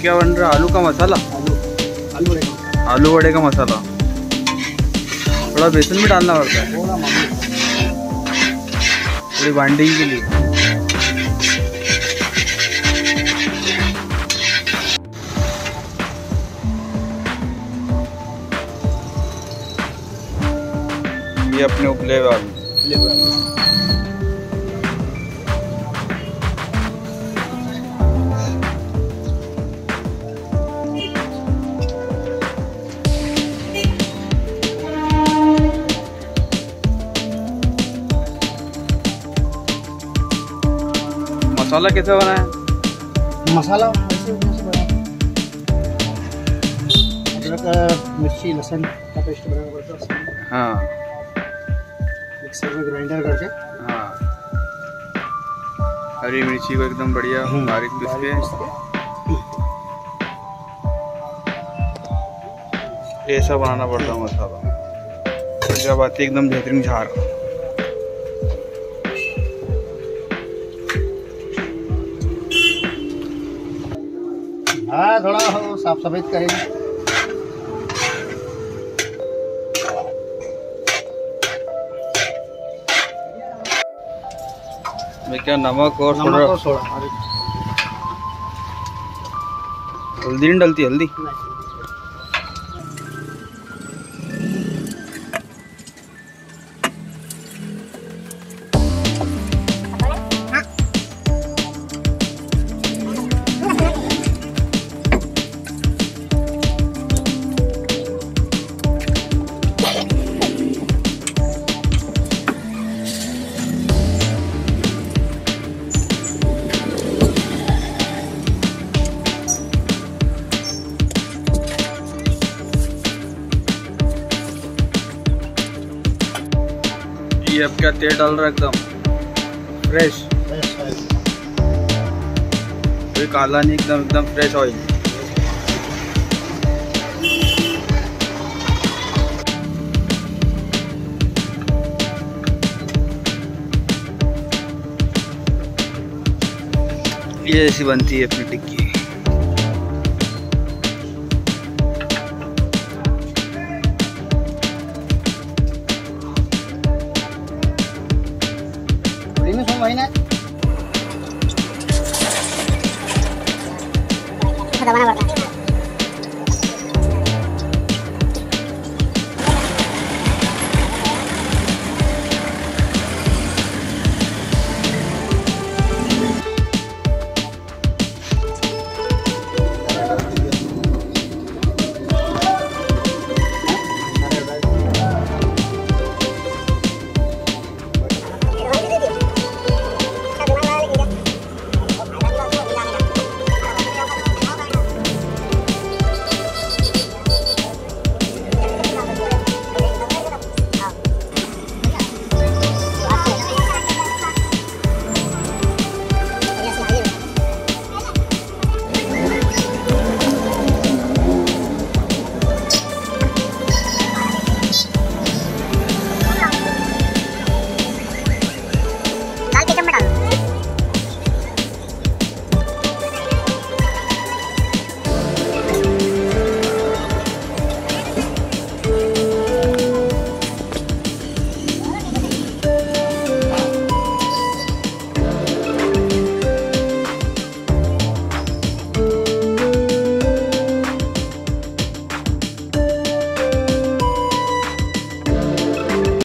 ये क्या बन रहा है? आलू का मसाला, आलू वड़े का मसाला। थोड़ा बेसन भी डालना पड़ता है थोड़ी बाइंडिंग के लिए। ये अपने उपले आलू मसाला कैसे बना है? मसाला ऐसे बना अदरक मिर्ची लहसुन का पेस्ट बनाना पड़ता है। हाँ मिक्सर में ग्राइंडर करके। हाँ हरी मिर्ची को एकदम बढ़िया बारीक पीस के ऐसा बनाना पड़ता है मसाला। जब आती एकदम बेहतरीन झार थोड़ा साफ सफेद करेंगे। मैं क्या नमक और सोडा हल्दी नहीं डालती? हल्दी अब क्या तेल डाल रहा है एकदम फ्रेश, कोई काला नहीं, एकदम एकदम फ्रेश ऑयल। ये ऐसी बनती है अपनी टिक्की।